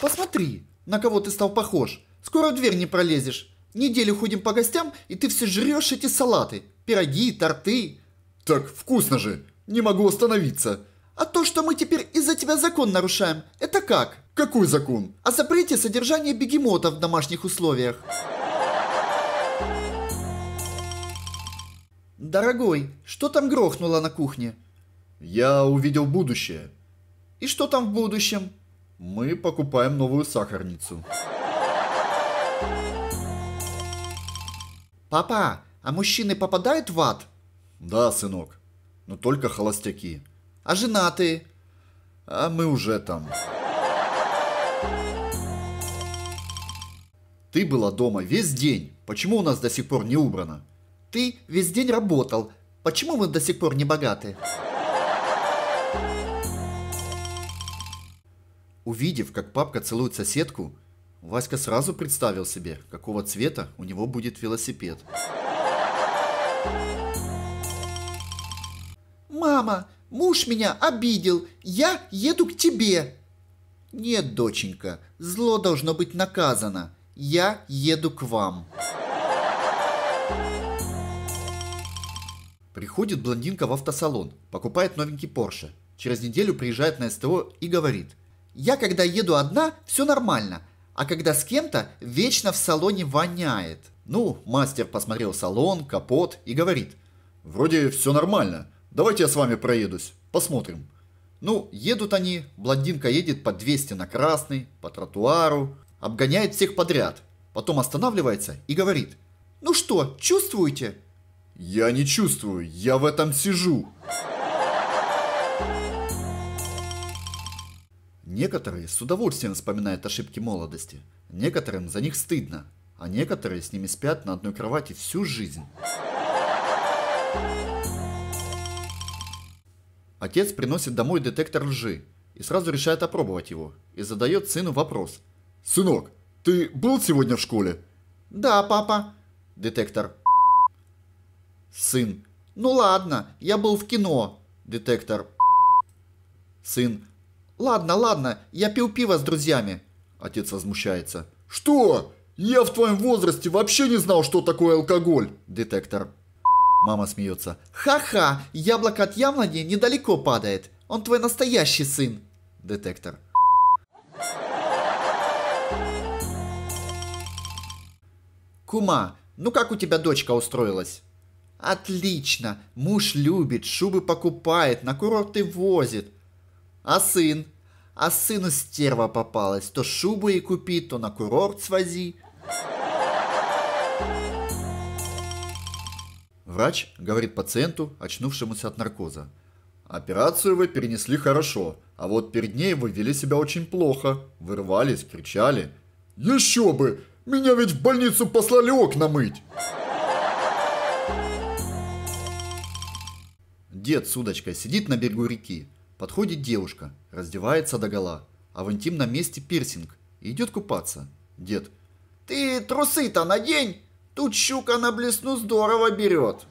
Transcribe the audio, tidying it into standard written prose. Посмотри, на кого ты стал похож. Скоро в дверь не пролезешь. Неделю ходим по гостям, и ты все жрешь эти салаты, пироги, торты. Так вкусно же. Не могу остановиться. А то, что мы теперь из-за тебя закон нарушаем, это как? Какой закон? О запрете содержания бегемотов в домашних условиях. Дорогой, что там грохнуло на кухне? Я увидел будущее. И что там в будущем? Мы покупаем новую сахарницу. Папа, а мужчины попадают в ад? Да, сынок. Но только холостяки. А женатые? А мы уже там. Ты была дома весь день. Почему у нас до сих пор не убрано? Ты весь день работал. Почему мы до сих пор не богаты? Увидев, как папка целует соседку, Васька сразу представил себе, какого цвета у него будет велосипед. Мама, муж меня обидел, я еду к тебе. Нет, доченька, зло должно быть наказано. Я еду к вам. Приходит блондинка в автосалон, покупает новенький Porsche. Через неделю приезжает на СТО и говорит: я когда еду одна, все нормально, а когда с кем-то, вечно в салоне воняет. Ну, мастер посмотрел салон, капот и говорит: вроде все нормально. Давайте я с вами проедусь, посмотрим. Ну, едут они, блондинка едет по 200 на красный, по тротуару, обгоняет всех подряд. Потом останавливается и говорит: ну что, чувствуете? Я не чувствую, я в этом сижу. Некоторые с удовольствием вспоминают ошибки молодости, некоторым за них стыдно, а некоторые с ними спят на одной кровати всю жизнь. Отец приносит домой детектор лжи и сразу решает опробовать его и задает сыну вопрос. Сынок, ты был сегодня в школе? Да, папа. Детектор. Сын. Ну ладно, я был в кино. Детектор. Сын. Ладно, ладно, я пил пиво с друзьями. Отец возмущается. Что? Я в твоем возрасте вообще не знал, что такое алкоголь. Детектор. Мама смеется. Ха-ха, яблоко от яблони недалеко падает. Он твой настоящий сын. Детектор. Кума, ну как у тебя дочка устроилась? Отлично, муж любит, шубы покупает, на курорты возит. А сын? А сыну стерва попалась, то шубу и купи, то на курорт свози. Врач говорит пациенту, очнувшемуся от наркоза. Операцию вы перенесли хорошо, а вот перед ней вы вели себя очень плохо. Вырвались, кричали. Еще бы! Меня ведь в больницу послали окна мыть! Дед с удочкой сидит на берегу реки. Подходит девушка, раздевается догола, а в интимном месте пирсинг и идет купаться. Дед. Ты трусы-то надень! Тут щука на блесну здорово берет.